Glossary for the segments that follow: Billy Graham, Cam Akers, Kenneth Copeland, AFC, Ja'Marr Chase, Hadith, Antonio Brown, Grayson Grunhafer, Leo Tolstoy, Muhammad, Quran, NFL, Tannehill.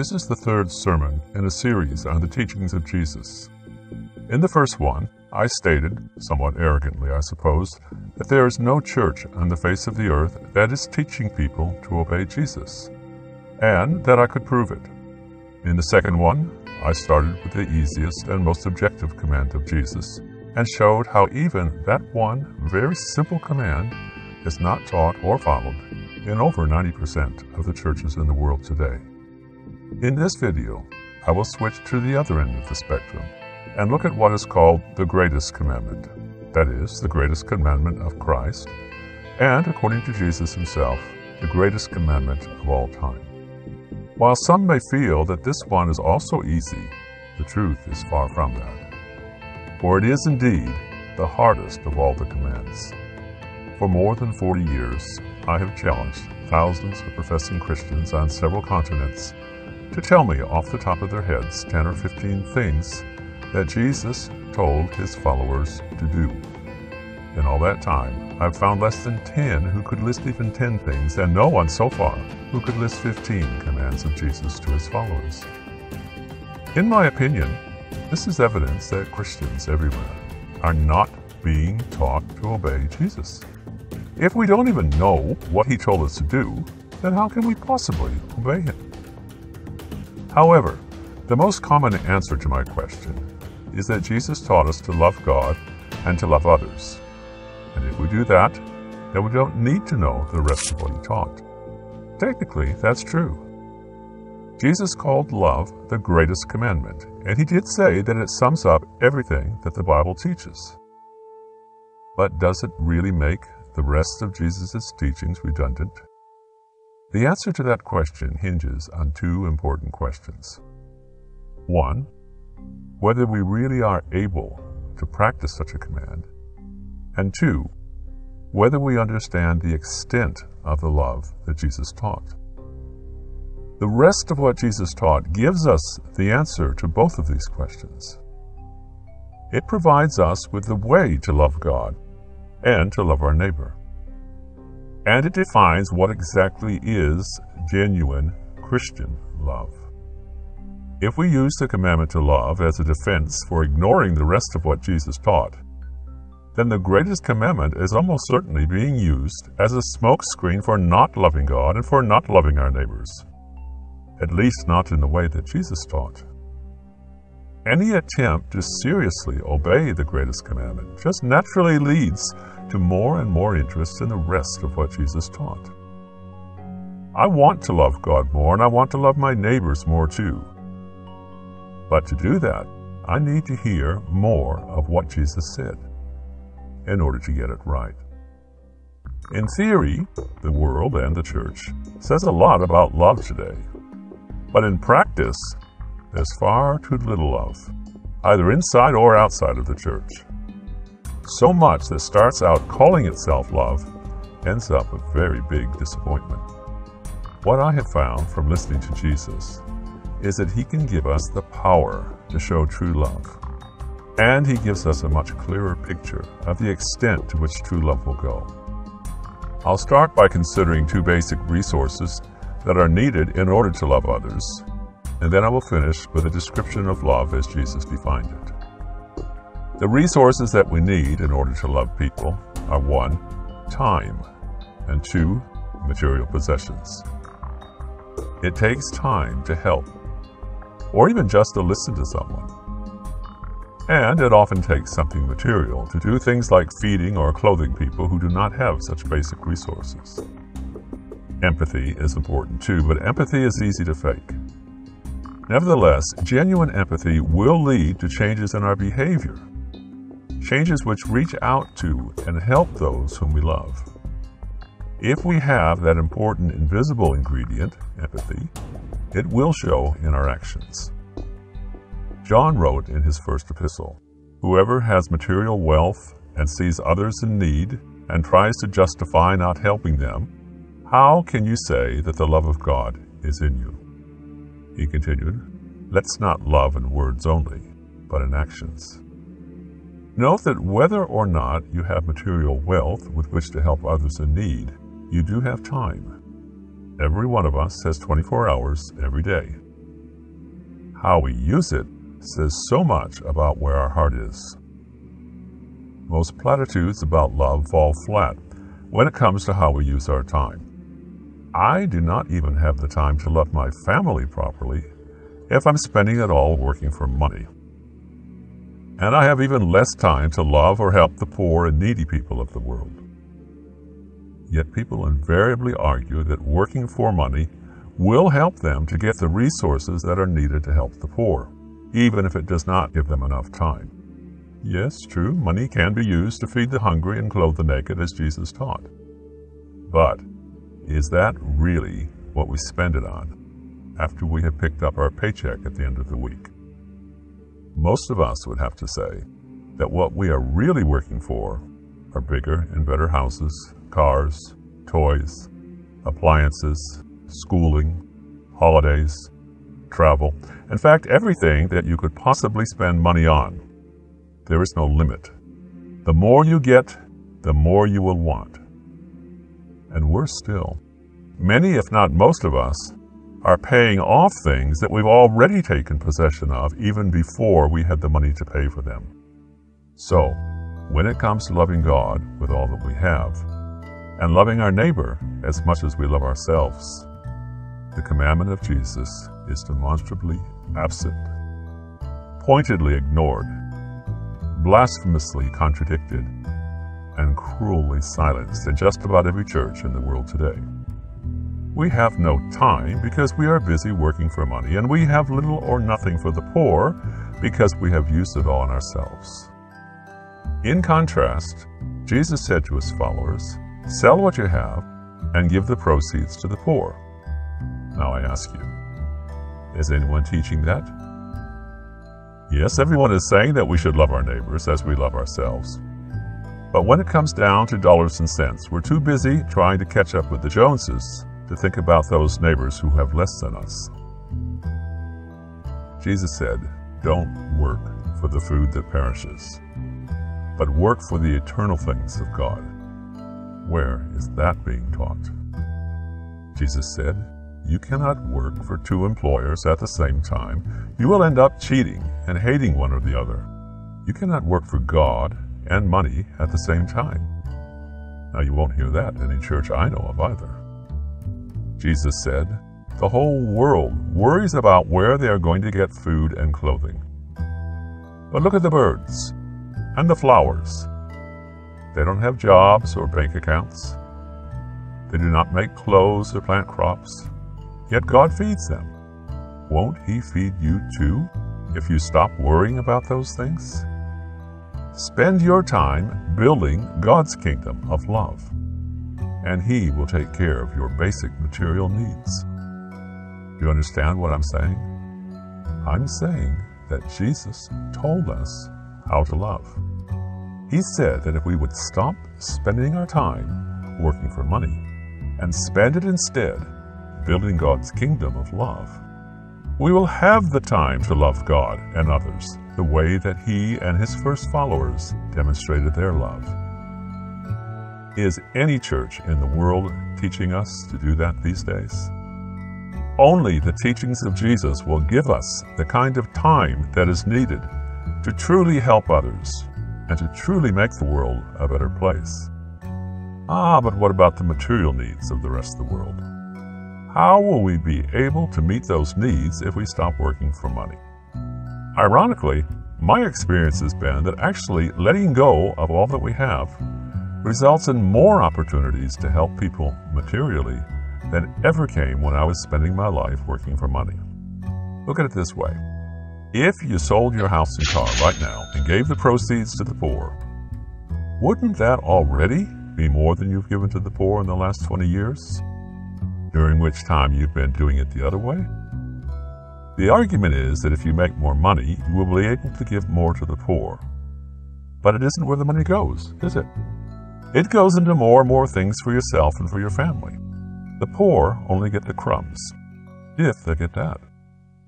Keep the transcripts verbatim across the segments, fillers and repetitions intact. This is the third sermon in a series on the teachings of Jesus. In the first one, I stated, somewhat arrogantly I suppose, that there is no church on the face of the earth that is teaching people to obey Jesus, and that I could prove it. In the second one, I started with the easiest and most objective command of Jesus, and showed how even that one very simple command is not taught or followed in over ninety percent of the churches in the world today. In this video, I will switch to the other end of the spectrum and look at what is called the greatest commandment, that is, the greatest commandment of Christ, and, according to Jesus himself, the greatest commandment of all time. While some may feel that this one is also easy, the truth is far from that. For it is indeed the hardest of all the commands. For more than forty years, I have challenged thousands of professing Christians on several continents to tell me off the top of their heads ten or fifteen things that Jesus told his followers to do. In all that time, I've found less than ten who could list even ten things, and no one so far who could list fifteen commands of Jesus to his followers. In my opinion, this is evidence that Christians everywhere are not being taught to obey Jesus. If we don't even know what he told us to do, then how can we possibly obey him? However, the most common answer to my question is that Jesus taught us to love God and to love others. And if we do that, then we don't need to know the rest of what he taught. Technically, that's true. Jesus called love the greatest commandment, and he did say that it sums up everything that the Bible teaches. But does it really make the rest of Jesus' teachings redundant? The answer to that question hinges on two important questions. One, whether we really are able to practice such a command, and two, whether we understand the extent of the love that Jesus taught. The rest of what Jesus taught gives us the answer to both of these questions. It provides us with the way to love God and to love our neighbor. And it defines what exactly is genuine Christian love. If we use the commandment to love as a defense for ignoring the rest of what Jesus taught, then the greatest commandment is almost certainly being used as a smokescreen for not loving God and for not loving our neighbors, at least not in the way that Jesus taught. Any attempt to seriously obey the greatest commandment just naturally leads to more and more interest in the rest of what Jesus taught. I want to love God more, and I want to love my neighbors more too. But to do that, I need to hear more of what Jesus said in order to get it right. In theory, the world and the church says a lot about love today, but in practice, there's far too little love, either inside or outside of the church. So much that starts out calling itself love ends up a very big disappointment. What I have found from listening to Jesus is that he can give us the power to show true love, and he gives us a much clearer picture of the extent to which true love will go. I'll start by considering two basic resources that are needed in order to love others, and then I will finish with a description of love as Jesus defined it. The resources that we need in order to love people are one, time, and two, material possessions. It takes time to help, or even just to listen to someone. And it often takes something material to do things like feeding or clothing people who do not have such basic resources. Empathy is important too, but empathy is easy to fake. Nevertheless, genuine empathy will lead to changes in our behavior, changes which reach out to and help those whom we love. If we have that important invisible ingredient, empathy, it will show in our actions. John wrote in his first epistle, "Whoever has material wealth and sees others in need and tries to justify not helping them, how can you say that the love of God is in you?" He continued, "Let's not love in words only, but in actions." Note that whether or not you have material wealth with which to help others in need, you do have time. Every one of us has twenty-four hours every day, How we use it says so much about where our heart is. Most platitudes about love fall flat when it comes to how we use our time. I do not even have the time to love my family properly if I'm spending it all working for money. And I have even less time to love or help the poor and needy people of the world. Yet people invariably argue that working for money will help them to get the resources that are needed to help the poor, even if it does not give them enough time. Yes, true, money can be used to feed the hungry and clothe the naked, as Jesus taught. But is that really what we spend it on after we have picked up our paycheck at the end of the week? Most of us would have to say that what we are really working for are bigger and better houses, cars, toys, appliances, schooling, holidays, travel, in fact, everything that you could possibly spend money on. There is no limit. The more you get, the more you will want. And worse still, many, if not most of us, are paying off things that we've already taken possession of even before we had the money to pay for them. So, when it comes to loving God with all that we have, and loving our neighbor as much as we love ourselves, the commandment of Jesus is demonstrably absent, pointedly ignored, blasphemously contradicted, and cruelly silenced in just about every church in the world today. We have no time because we are busy working for money, and we have little or nothing for the poor because we have used it all on ourselves. In contrast, Jesus said to his followers, "Sell what you have and give the proceeds to the poor." Now I ask you, is anyone teaching that? Yes, everyone is saying that we should love our neighbors as we love ourselves. But when it comes down to dollars and cents, we're too busy trying to catch up with the Joneses to think about those neighbors who have less than us. Jesus said, "Don't work for the food that perishes, but work for the eternal things of God." Where is that being taught? Jesus said, "You cannot work for two employers at the same time. You will end up cheating and hating one or the other. You cannot work for God and money at the same time." Now you won't hear that in any church I know of either. Jesus said, "The whole world worries about where they are going to get food and clothing. But look at the birds and the flowers. They don't have jobs or bank accounts. They do not make clothes or plant crops. Yet God feeds them. Won't He feed you too if you stop worrying about those things?" Spend your time building God's kingdom of love, and He will take care of your basic material needs. Do you understand what I'm saying? I'm saying that Jesus told us how to love. He said that if we would stop spending our time working for money and spend it instead building God's kingdom of love, we will have the time to love God and others the way that He and His first followers demonstrated their love. Is any church in the world teaching us to do that these days? Only the teachings of Jesus will give us the kind of time that is needed to truly help others and to truly make the world a better place. Ah, but what about the material needs of the rest of the world? How will we be able to meet those needs if we stop working for money? Ironically, my experience has been that actually letting go of all that we have results in more opportunities to help people materially than ever came when I was spending my life working for money. Look at it this way. If you sold your house and car right now and gave the proceeds to the poor, wouldn't that already be more than you've given to the poor in the last twenty years, during which time you've been doing it the other way? The argument is that if you make more money, you will be able to give more to the poor. But it isn't where the money goes, is it? It goes into more and more things for yourself and for your family. The poor only get the crumbs, if they get that.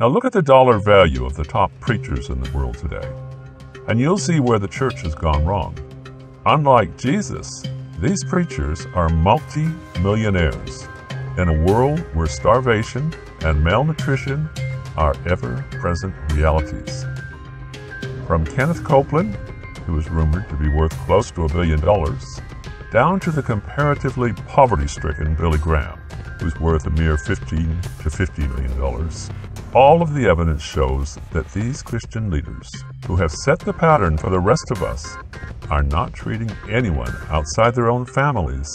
Now look at the dollar value of the top preachers in the world today, and you'll see where the church has gone wrong. Unlike Jesus, these preachers are multi-millionaires in a world where starvation and malnutrition are ever-present realities. From Kenneth Copeland, who is rumored to be worth close to a billion dollars, down to the comparatively poverty-stricken Billy Graham, who's worth a mere fifteen to fifty million dollars, all of the evidence shows that these Christian leaders, who have set the pattern for the rest of us, are not treating anyone outside their own families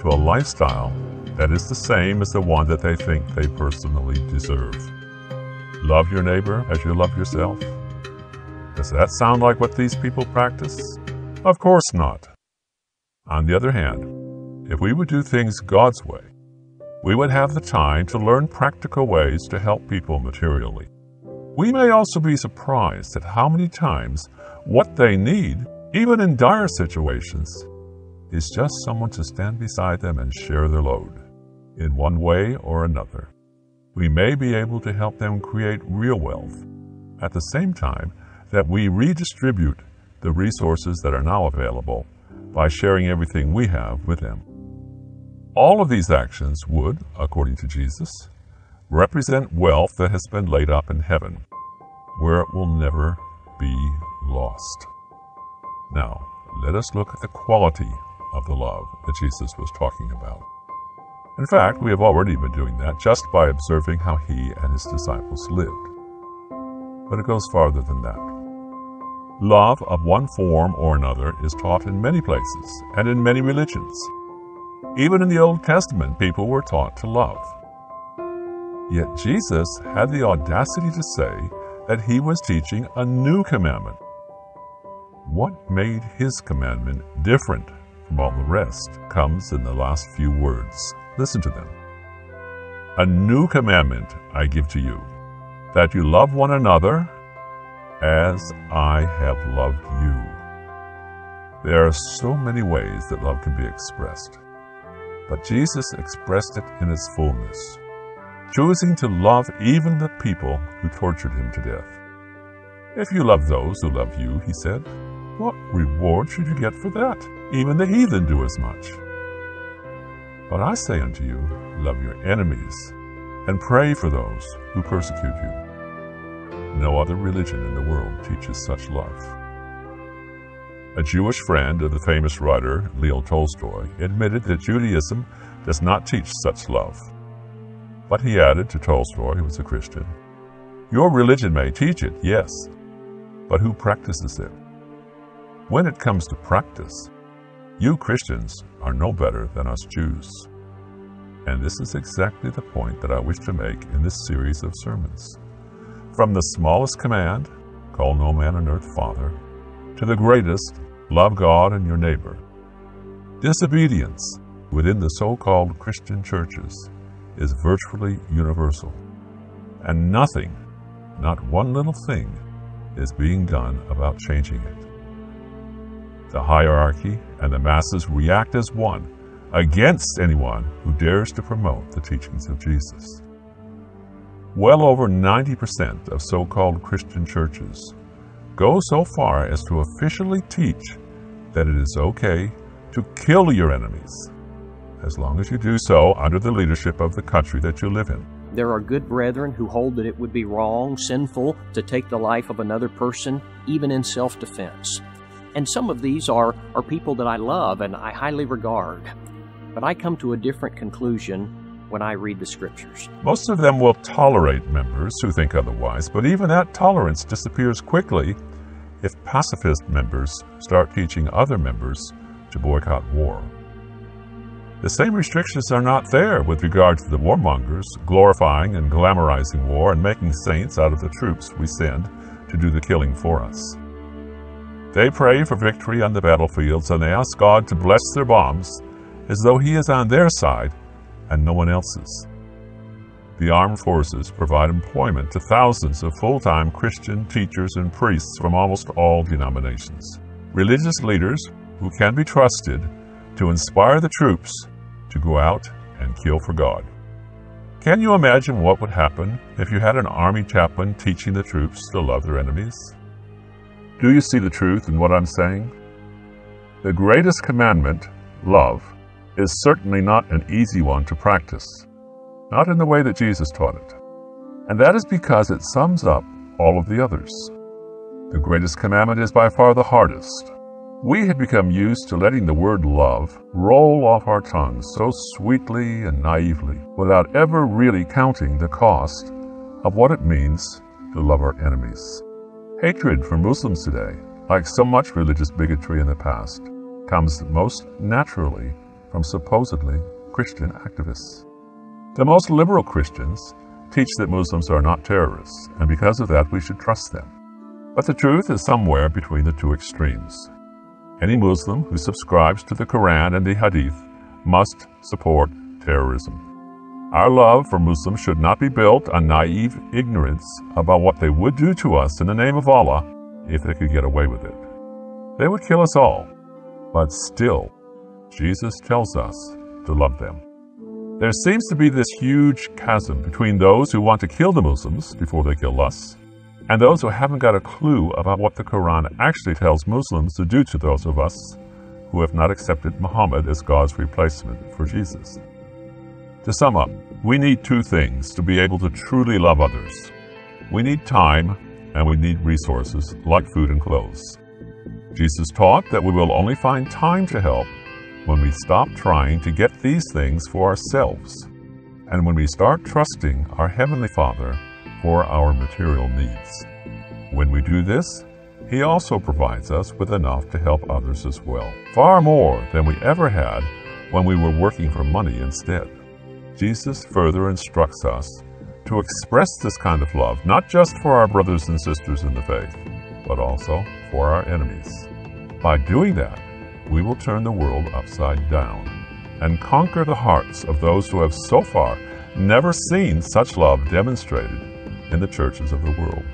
to a lifestyle that is the same as the one that they think they personally deserve. Love your neighbor as you love yourself. Does that sound like what these people practice? Of course not. On the other hand, if we would do things God's way, we would have the time to learn practical ways to help people materially. We may also be surprised at how many times what they need, even in dire situations, is just someone to stand beside them and share their load, in one way or another. We may be able to help them create real wealth, at the same time that we redistribute the resources that are now available by sharing everything we have with them. All of these actions would, according to Jesus, represent wealth that has been laid up in heaven, where it will never be lost. Now, let us look at the quality of the love that Jesus was talking about. In fact, we have already been doing that just by observing how he and his disciples lived. But it goes farther than that. Love of one form or another is taught in many places and in many religions. Even in the Old Testament, people were taught to love. Yet Jesus had the audacity to say that he was teaching a new commandment. What made his commandment different from all the rest comes in the last few words. Listen to them. A new commandment I give to you, that you love one another as I have loved you. There are so many ways that love can be expressed. But Jesus expressed it in its fullness, choosing to love even the people who tortured him to death. If you love those who love you, he said, what reward should you get for that? Even the heathen do as much. But I say unto you, love your enemies, and pray for those who persecute you. No other religion in the world teaches such love. A Jewish friend of the famous writer Leo Tolstoy admitted that Judaism does not teach such love. But he added to Tolstoy, who was a Christian, your religion may teach it, yes, but who practices it? When it comes to practice, you Christians are no better than us Jews. And this is exactly the point that I wish to make in this series of sermons. From the smallest command, call no man on earth father, to the greatest, love God and your neighbor. Disobedience within the so-called Christian churches is virtually universal, and nothing, not one little thing, is being done about changing it. The hierarchy and the masses react as one against anyone who dares to promote the teachings of Jesus. Well over ninety percent of so-called Christian churches go so far as to officially teach that it is okay to kill your enemies, as long as you do so under the leadership of the country that you live in. There are good brethren who hold that it would be wrong, sinful, to take the life of another person, even in self-defense. And some of these are, are people that I love and I highly regard. But I come to a different conclusion when I read the Scriptures. Most of them will tolerate members who think otherwise, but even that tolerance disappears quickly if pacifist members start teaching other members to boycott war. The same restrictions are not there with regard to the warmongers glorifying and glamorizing war and making saints out of the troops we send to do the killing for us. They pray for victory on the battlefields and they ask God to bless their bombs as though He is on their side and no one else's. The armed forces provide employment to thousands of full-time Christian teachers and priests from almost all denominations. Religious leaders who can be trusted to inspire the troops to go out and kill for God. Can you imagine what would happen if you had an army chaplain teaching the troops to love their enemies? Do you see the truth in what I'm saying? The greatest commandment, love, is certainly not an easy one to practice, not in the way that Jesus taught it. and that is because it sums up all of the others. The greatest commandment is by far the hardest. We had become used to letting the word love roll off our tongues so sweetly and naively, without ever really counting the cost of what it means to love our enemies. Hatred for Muslims today, like so much religious bigotry in the past, comes most naturally from supposedly Christian activists. The most liberal Christians teach that Muslims are not terrorists, and because of that we should trust them. But the truth is somewhere between the two extremes. Any Muslim who subscribes to the Quran and the Hadith must support terrorism. Our love for Muslims should not be built on naive ignorance about what they would do to us in the name of Allah if they could get away with it. They would kill us all, but still, Jesus tells us to love them. There seems to be this huge chasm between those who want to kill the Muslims before they kill us, and those who haven't got a clue about what the Quran actually tells Muslims to do to those of us who have not accepted Muhammad as God's replacement for Jesus. To sum up, we need two things to be able to truly love others. We need time, and we need resources like food and clothes. Jesus taught that we will only find time to help when we stop trying to get these things for ourselves, and when we start trusting our Heavenly Father for our material needs. When we do this, He also provides us with enough to help others as well, far more than we ever had when we were working for money instead. Jesus further instructs us to express this kind of love, not just for our brothers and sisters in the faith, but also for our enemies. By doing that, we will turn the world upside down and conquer the hearts of those who have so far never seen such love demonstrated in the churches of the world.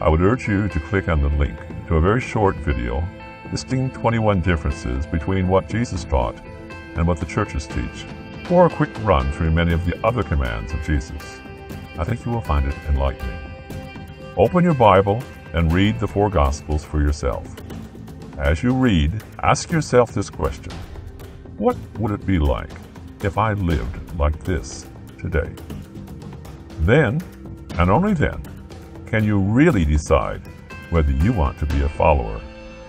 I would urge you to click on the link to a very short video listing twenty-one differences between what Jesus taught and what the churches teach, or a quick run through many of the other commands of Jesus. I think you will find it enlightening. Open your Bible and read the four Gospels for yourself. As you read, ask yourself this question: what would it be like if I lived like this today? Then, and only then, can you really decide whether you want to be a follower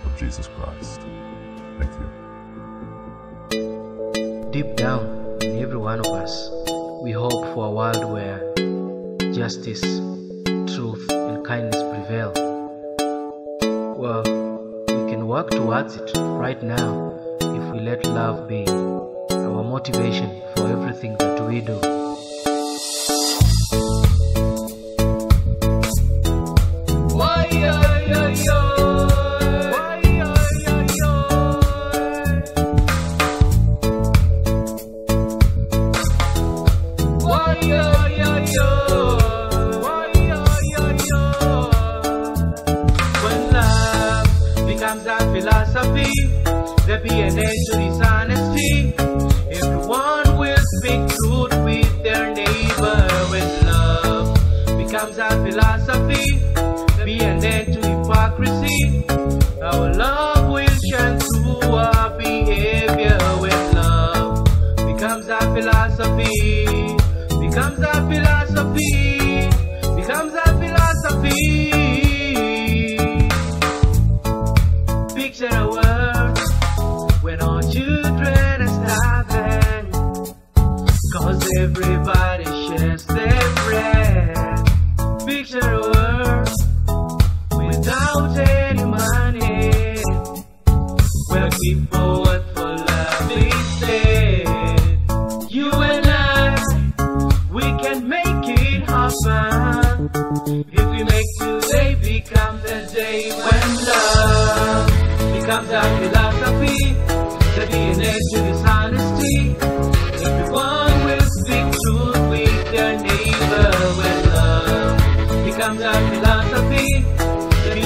of Jesus Christ. Thank you. Deep down in every one of us, we hope for a world where justice, truth, and kindness prevail. Well, we can work towards it right now if we let love be our motivation for everything that we do. Philosophy, to be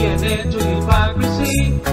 an end to hypocrisy.